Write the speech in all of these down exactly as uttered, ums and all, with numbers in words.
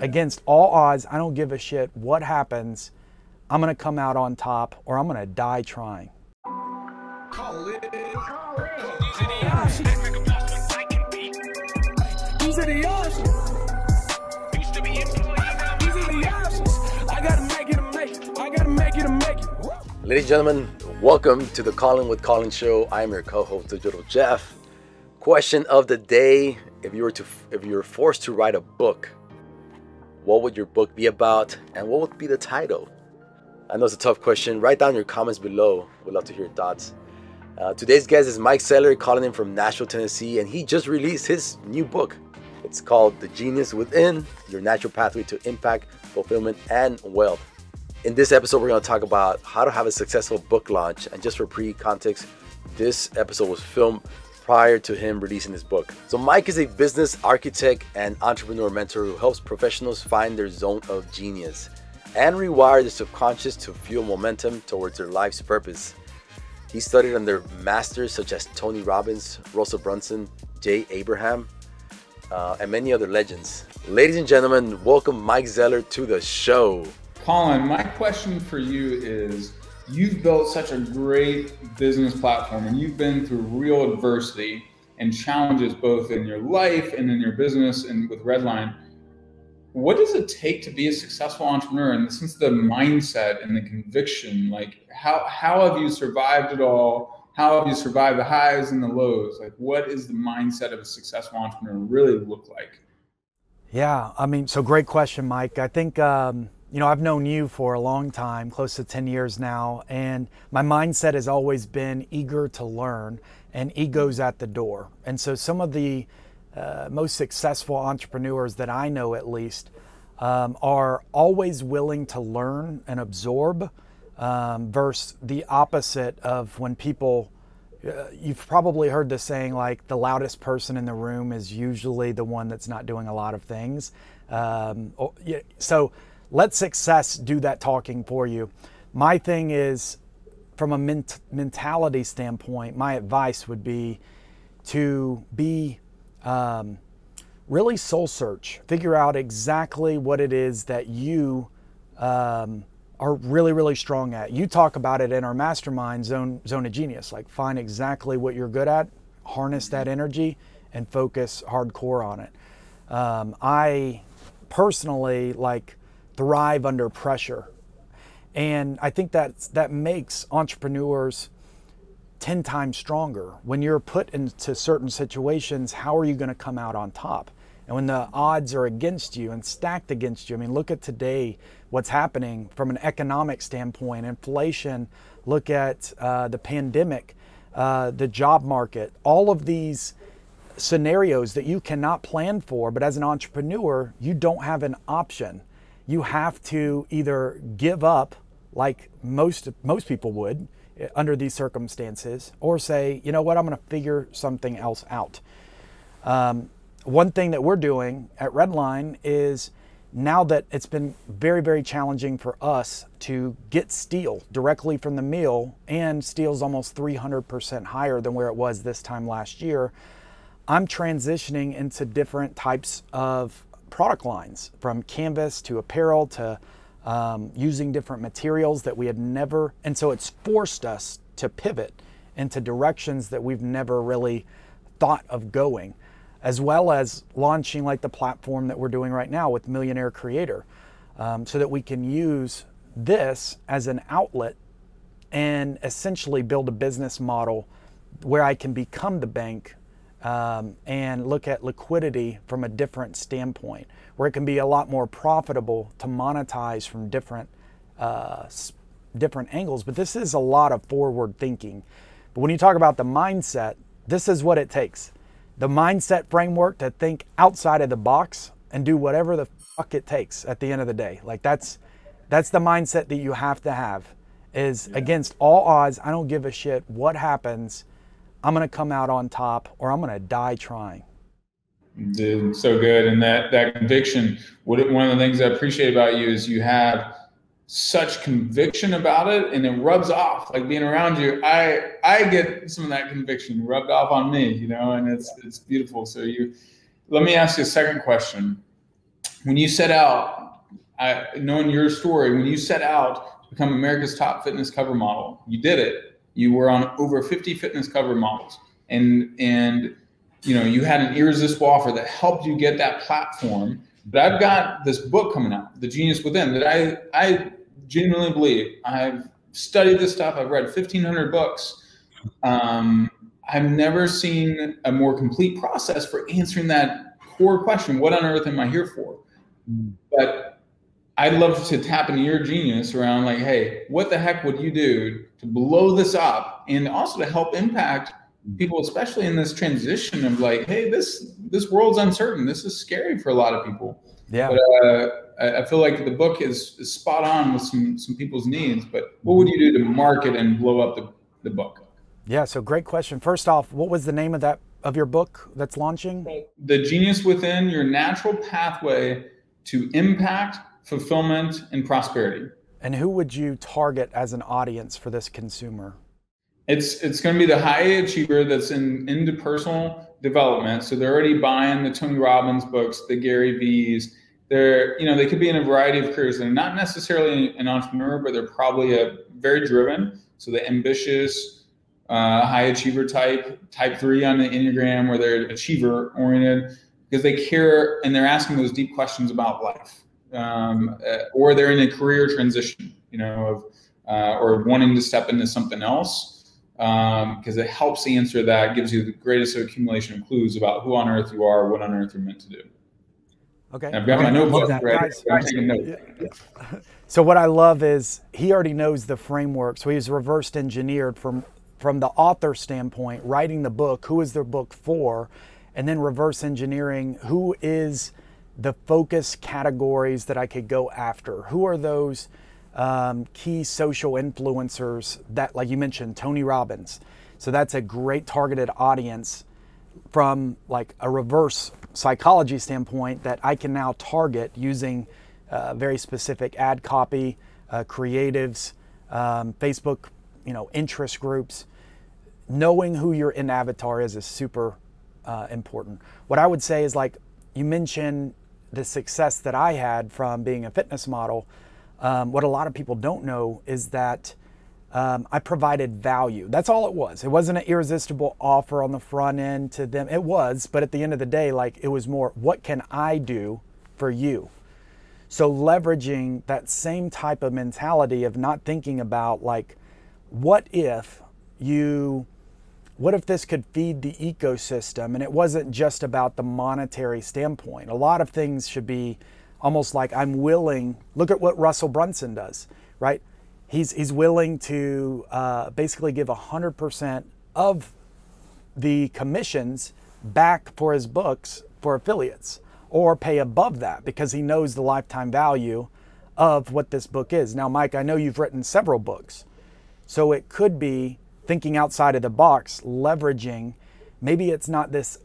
yeah. against all odds. I don't give a shit what happens. I'm going to come out on top, or I'm going to die trying. Call it. Call it. These are the odds. These are the odds. Used to be employed. These are the odds. I got to make it a make it. I got to make it a make it. Woo. Ladies and gentlemen, welcome to the Colin with Colin show. I'm your co-host, Digital Jeff. Question of the day: If you were to, if you were forced to write a book, what would your book be about, and what would be the title? I know it's a tough question. Write down your comments below. We'd love to hear your thoughts. Uh, today's guest is Mike Zeller, calling in from Nashville, Tennessee, and he just released his new book. It's called The Genius Within: Your Natural Pathway to Impact, Fulfillment, and Wealth. In this episode, we're going to talk about how to have a successful book launch. And just for pre-context, this episode was filmed prior to him releasing his book. So Mike is a business architect and entrepreneur mentor who helps professionals find their zone of genius and rewire the subconscious to fuel momentum towards their life's purpose. He studied under masters such as Tony Robbins, Russell Brunson, Jay Abraham, uh, and many other legends. Ladies and gentlemen, welcome Mike Zeller to the show. Colin, my question for you is, you've built such a great business platform and you've been through real adversity and challenges both in your life and in your business and with Redline. What does it take to be a successful entrepreneur? And since the mindset and the conviction, like how, how have you survived it all? How have you survived the highs and the lows? Like what is the mindset of a successful entrepreneur really look like? Yeah, I mean, so great question, Mike. I think, um, you know, I've known you for a long time, close to ten years now, and my mindset has always been eager to learn and ego's at the door. And so some of the uh, most successful entrepreneurs that I know, at least, um, are always willing to learn and absorb um, versus the opposite of when people, uh, you've probably heard the saying, like the loudest person in the room is usually the one that's not doing a lot of things. Um, so. Let success do that talking for you. My thing is, from a ment mentality standpoint, my advice would be to be um, really soul search. Figure out exactly what it is that you um, are really, really strong at. You talk about it in our mastermind, Zone, Zone of Genius. Like find exactly what you're good at, harness that energy, and focus hardcore on it. Um, I personally like thrive under pressure. And I think that that makes entrepreneurs ten times stronger. When you're put into certain situations, how are you going to come out on top? And when the odds are against you and stacked against you, I mean, look at today, what's happening from an economic standpoint, inflation, look at uh, the pandemic, uh, the job market, all of these scenarios that you cannot plan for, but as an entrepreneur, you don't have an option. You have to either give up, like most most people would under these circumstances, or say, you know what, I'm going to figure something else out. Um, one thing that we're doing at Redline is, now that it's been very, very challenging for us to get steel directly from the mill, and steel's almost three hundred percent higher than where it was this time last year, I'm transitioning into different types of product lines, from canvas to apparel to um, using different materials that we had never, and so it's forced us to pivot into directions that we've never really thought of going, as well as launching like the platform that we're doing right now with Millionaire Creator, um, so that we can use this as an outlet and essentially build a business model where I can become the bank Um, and look at liquidity from a different standpoint, where it can be a lot more profitable to monetize from different uh, different angles. But this is a lot of forward thinking. But when you talk about the mindset, this is what it takes. The mindset framework to think outside of the box and do whatever the fuck it takes at the end of the day. Like that's, that's the mindset that you have to have, is yeah. against all odds, I don't give a shit what happens. I'm going to come out on top, or I'm going to die trying. Dude, so good. And that, that conviction, what, one of the things I appreciate about you is you have such conviction about it, and it rubs off. Like being around you, I, I get some of that conviction rubbed off on me, you know, and it's, it's beautiful. So you, let me ask you a second question. when you set out, I, knowing your story, when you set out to become America's top fitness cover model, you did it. You were on over fifty fitness cover models, and and you know you had an irresistible offer that helped you get that platform. But I've got this book coming out, The Genius Within, that I I genuinely believe. I've studied this stuff. I've read fifteen hundred books. Um, I've never seen a more complete process for answering that core question, what on earth am I here for? But I'd love to tap into your genius around like, hey, what the heck would you do to blow this up and also to help impact people, especially in this transition of like, hey, this this world's uncertain. This is scary for a lot of people. Yeah. But, uh, I feel like the book is, is spot on with some, some people's needs, but what would you do to market and blow up the, the book? Yeah, so great question. First off, what was the name of that of your book that's launching? The Genius Within, Your Natural Pathway to Impact, Fulfillment, and Prosperity. And who would you target as an audience for this consumer? It's it's going to be the high achiever that's in into personal development. So they're already buying the Tony Robbins books, the Gary V's. They're, you know, they could be in a variety of careers. They're not necessarily an entrepreneur, but they're probably a very driven. So the ambitious, uh, high achiever type, type three on the Enneagram, where they're achiever oriented because they care and they're asking those deep questions about life. Um, or they're in a career transition, you know, of, uh, or wanting to step into something else because um, it helps answer that, gives you the greatest accumulation of clues about who on earth you are, what on earth you're meant to do. Okay. I've got my notebook ready. Guys, guys, I'm taking notes. So what I love is he already knows the framework. So he's reversed engineered from, from the author standpoint, writing the book, who is the book for, and then reverse engineering, who is the focus categories that I could go after? Who are those um, key social influencers that, like you mentioned, Tony Robbins. So that's a great targeted audience from like a reverse psychology standpoint that I can now target using uh, very specific ad copy, uh, creatives, um, Facebook, you know, interest groups. Knowing who your in avatar is is super uh, important. What I would say is, like you mentioned, the success that I had from being a fitness model. Um, what a lot of people don't know is that Um, I provided value. That's all it was. It wasn't an irresistible offer on the front end to them. It was, but at the end of the day, like it was more, what can I do for you? So leveraging that same type of mentality of not thinking about like, what if you, what if this could feed the ecosystem? And it wasn't just about the monetary standpoint. A lot of things should be almost like I'm willing, look at what Russell Brunson does, right? He's, he's willing to uh, basically give one hundred percent of the commissions back for his books for affiliates or pay above that because he knows the lifetime value of what this book is. Now, Mike, I know you've written several books, so it could be thinking outside of the box, leveraging, maybe it's not this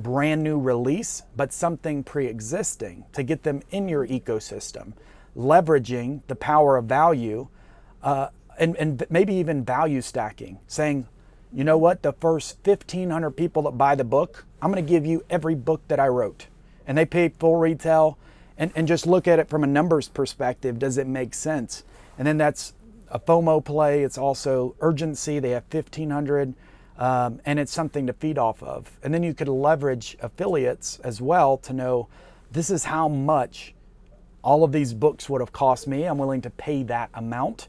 brand new release, but something pre-existing to get them in your ecosystem, leveraging the power of value. Uh, and, and maybe even value stacking, saying, you know what, the first fifteen hundred people that buy the book, I'm going to give you every book that I wrote. And they pay full retail and, and just look at it from a numbers perspective. Does it make sense? And then that's a FOMO play. It's also urgency. They have fifteen hundred um, and it's something to feed off of. And then you could leverage affiliates as well to know this is how much all of these books would have cost me. I'm willing to pay that amount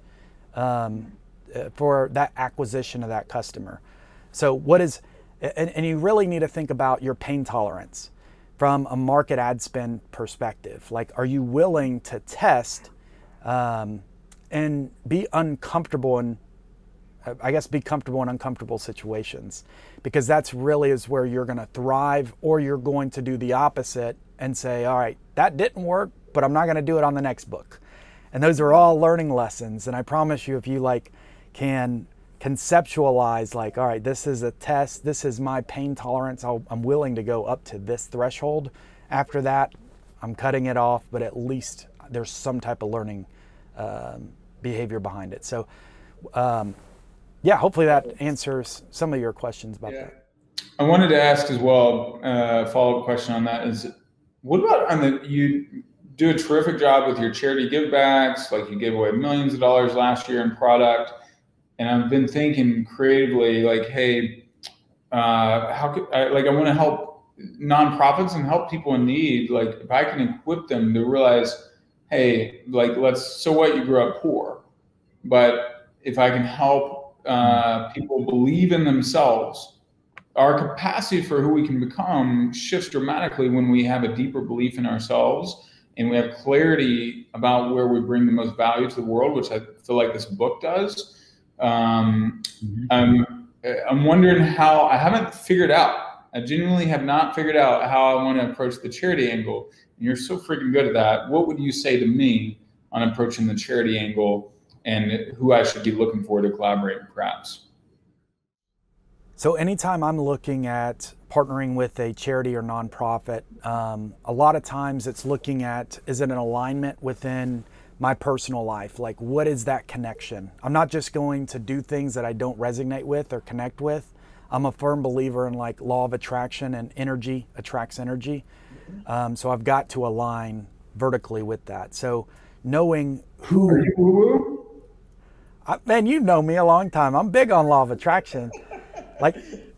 um, for that acquisition of that customer. So what is, and, and you really need to think about your pain tolerance from a market ad spend perspective. Like, are you willing to test um, and be uncomfortable and I guess be comfortable in uncomfortable situations? Because that's really is where you're gonna thrive, or you're going to do the opposite and say, all right, that didn't work, but I'm not gonna do it on the next book. And those are all learning lessons. And I promise you, if you like can conceptualize like, all right, this is a test, this is my pain tolerance, I'll, I'm willing to go up to this threshold. After that, I'm cutting it off, but at least there's some type of learning um, behavior behind it. So um, yeah, hopefully that answers some of your questions about yeah. that. I wanted to ask as well, uh, follow-up question on that is, what about on the, you, do a terrific job with your charity give backs. Like, you gave away millions of dollars last year in product. And I've been thinking creatively, like, hey, uh, how could I, like, I want to help nonprofits and help people in need. Like, if I can equip them to realize, hey, like, let's, so what, you grew up poor, but if I can help uh, people believe in themselves, our capacity for who we can become shifts dramatically when we have a deeper belief in ourselves and we have clarity about where we bring the most value to the world, which I feel like this book does. Um, mm-hmm. I'm, I'm wondering how, I haven't figured out, I genuinely have not figured out how I want to approach the charity angle. And you're so freaking good at that. What would you say to me on approaching the charity angle and who I should be looking for to collaborate with, perhaps? So anytime I'm looking at partnering with a charity or nonprofit, um, a lot of times it's looking at, is it an alignment within my personal life? Like, what is that connection? I'm not just going to do things that I don't resonate with or connect with. I'm a firm believer in, like, law of attraction, and energy attracts energy. Um, so I've got to align vertically with that. So knowing who, I, man, you know me a long time. I'm big on law of attraction. Like,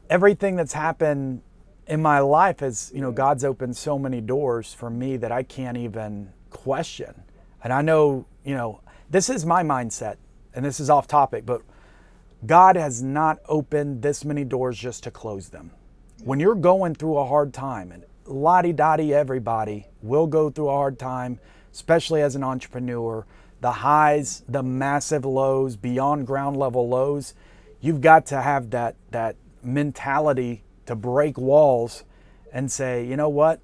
everything that's happened in my life is, you know, God's opened so many doors for me that I can't even question. And I know, you know, this is my mindset, and this is off topic, but God has not opened this many doors just to close them. When you're going through a hard time, and la-di-da-di, everybody will go through a hard time, especially as an entrepreneur, the highs, the massive lows, beyond ground level lows. You've got to have that, that mentality to break walls and say, you know what,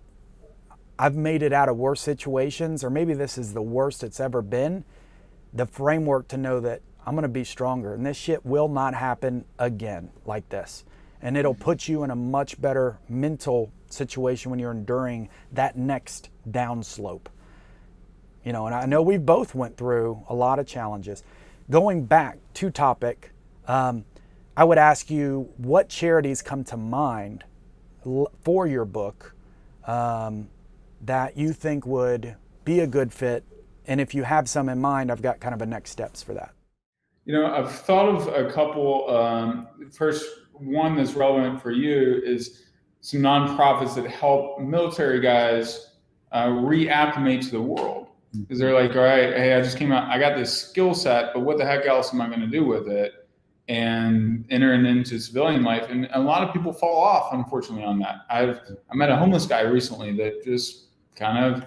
I've made it out of worse situations, or maybe this is the worst it's ever been. The framework to know that I'm gonna be stronger and this shit will not happen again like this. And it'll put you in a much better mental situation when you're enduring that next downslope. You know, and I know we both went through a lot of challenges. Going back to topic, Um, I would ask you, what charities come to mind for your book um, that you think would be a good fit? And if you have some in mind, I've got kind of a next steps for that. You know, I've thought of a couple. Um, first, one that's relevant for you is some nonprofits that help military guys uh, reacclimate to the world. Because they're like, all right, hey, I just came out, I got this skill set, but what the heck else am I going to do with it? And entering into civilian life. And a lot of people fall off, unfortunately, on that. I've I met a homeless guy recently that just kind of,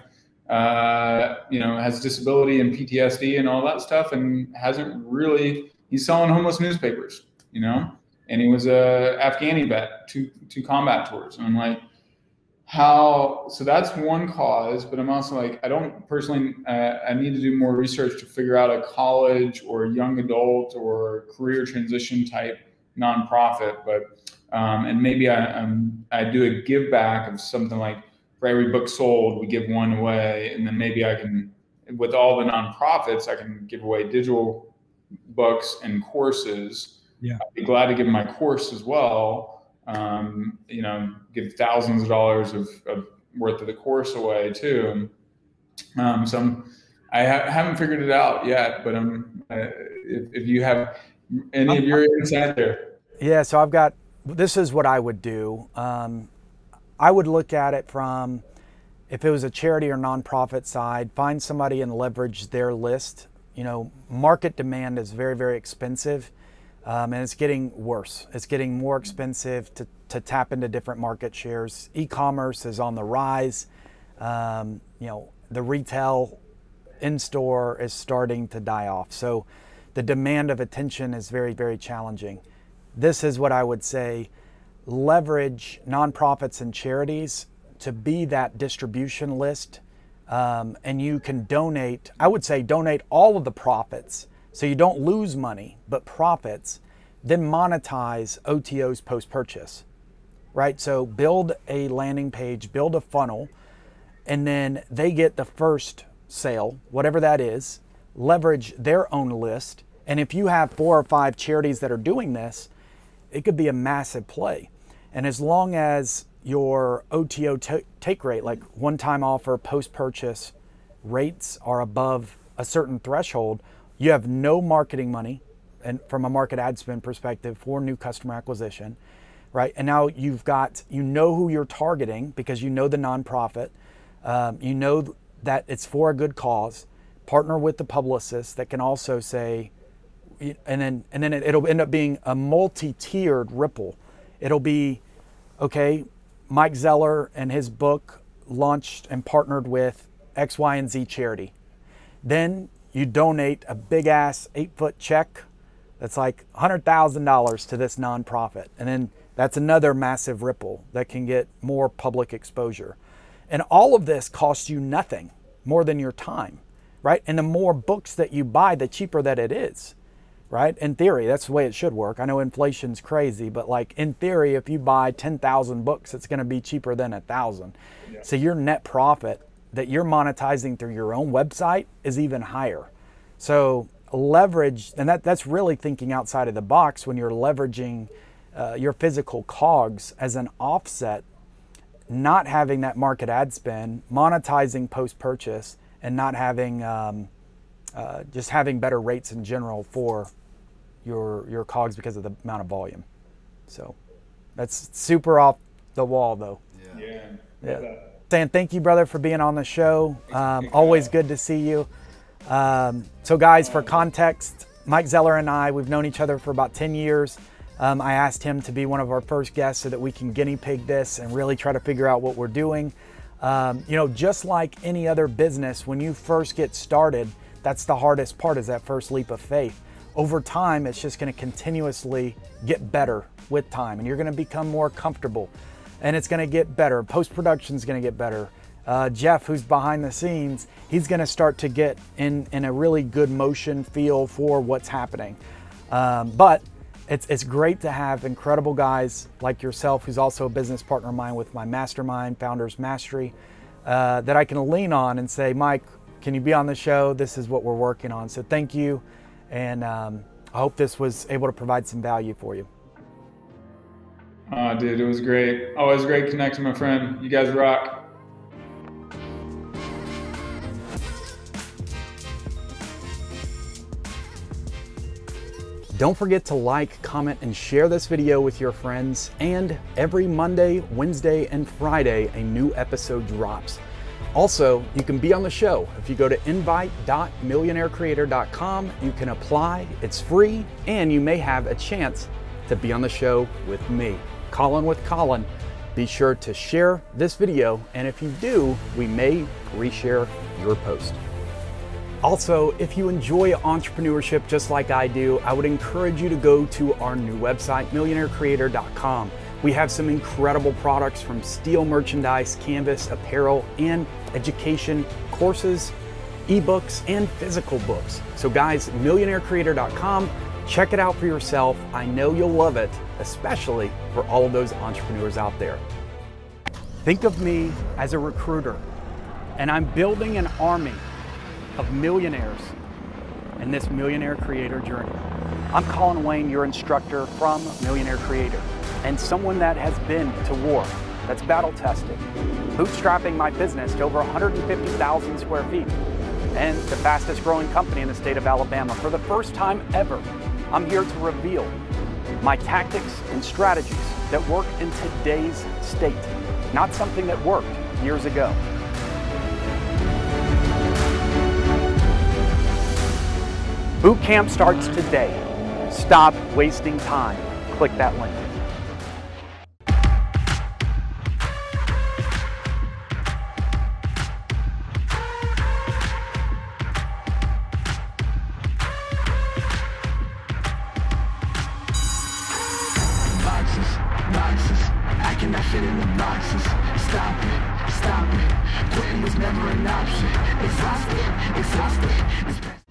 uh, you know, has disability and P T S D and all that stuff, and hasn't really, he's selling homeless newspapers, you know, and he was a Afghani vet, two, two combat tours. And I'm like, how, so that's one cause, but I'm also like, I don't personally, uh, I need to do more research to figure out a college or young adult or career transition type nonprofit. But, um, and maybe I, I'm, I do a give back of something like, for every book sold, we give one away. And then maybe I can, with all the nonprofits, I can give away digital books and courses. Yeah. I'd be glad to give my course as well. Um, you know, give thousands of dollars of, of worth of the course away too. Um, so I'm, I ha haven't figured it out yet, but I'm, uh, if, if you have any of your insight there. Yeah, so I've got, this is what I would do. Um, I would look at it from, if it was a charity or nonprofit side, find somebody and leverage their list. You know, market demand is very, very expensive. Um, and it's getting worse. It's getting more expensive to, to tap into different market shares. E-commerce is on the rise. Um, you know, the retail in-store is starting to die off. So the demand of attention is very, very challenging. This is what I would say, leverage nonprofits and charities to be that distribution list. Um, and you can donate, I would say donate all of the profits. So you don't lose money, but profits, then monetize O T Os post-purchase, right? So build a landing page, build a funnel, and then they get the first sale, whatever that is, leverage their own list. And if you have four or five charities that are doing this, it could be a massive play. And as long as your O T O take rate, like one-time offer, post-purchase, rates are above a certain threshold, you have no marketing money, and from a market ad spend perspective for new customer acquisition, right? And now you've got, you know who you're targeting because you know the nonprofit, um, you know that it's for a good cause. Partner with the publicist that can also say, and then and then it, it'll end up being a multi-tiered ripple. It'll be, okay, Mike Zeller and his book launched and partnered with X, Y, and Z charity. Then you donate a big ass eight foot check that's like one hundred thousand dollars to this nonprofit. And then that's another massive ripple that can get more public exposure. And all of this costs you nothing more than your time, right? And the more books that you buy, the cheaper that it is, right? In theory, that's the way it should work. I know inflation's crazy, but like in theory, if you buy ten thousand books, it's gonna be cheaper than a thousand. Yeah. So your net profit that you're monetizing through your own website is even higher. So leverage, and that, that's really thinking outside of the box when you're leveraging uh, your physical cogs as an offset, not having that market ad spend, monetizing post-purchase, and not having, um, uh, just having better rates in general for your, your cogs because of the amount of volume. So that's super off the wall though. Yeah. yeah. yeah. yeah. Dan, thank you, brother, for being on the show. Um, always good to see you. Um, so guys, for context, Mike Zeller and I, we've known each other for about ten years. Um, I asked him to be one of our first guests so that we can guinea pig this and really try to figure out what we're doing. Um, you know, just like any other business, when you first get started, that's the hardest part, is that first leap of faith. Over time, it's just gonna continuously get better with time, and you're gonna become more comfortable. And it's gonna get better. Post-production is gonna get better. Uh, Jeff, who's behind the scenes, he's gonna start to get in, in a really good motion feel for what's happening. Um, but it's, it's great to have incredible guys like yourself, who's also a business partner of mine with my mastermind, Founders Mastery, uh, that I can lean on and say, Mike, can you be on the show? This is what we're working on. So thank you. And um, I hope this was able to provide some value for you. Oh, dude, it was great. Always great connecting, my friend. You guys rock. Don't forget to like, comment, and share this video with your friends. And every Monday, Wednesday, and Friday, a new episode drops. Also, you can be on the show. If you go to invite dot millionaire creator dot com, you can apply. It's free, and you may have a chance to be on the show with me. Colin with Colin. Be sure to share this video, and if you do, we may reshare your post. Also, if you enjoy entrepreneurship just like I do, I would encourage you to go to our new website, millionaire creator dot com. We have some incredible products, from steel merchandise, canvas, apparel, and education courses, ebooks, and physical books. So guys, millionaire creator dot com. Check it out for yourself. I know you'll love it, especially for all of those entrepreneurs out there. Think of me as a recruiter, and I'm building an army of millionaires in this millionaire creator journey. I'm Colin Wayne, your instructor from Millionaire Creator, and someone that has been to war, that's battle tested, bootstrapping my business to over one hundred fifty thousand square feet and the fastest growing company in the state of Alabama for the first time ever. I'm here to reveal my tactics and strategies that work in today's state, not something that worked years ago. Boot camp starts today. Stop wasting time. Click that link. Stop it, quitting was never an option. Exhausted, exhausted.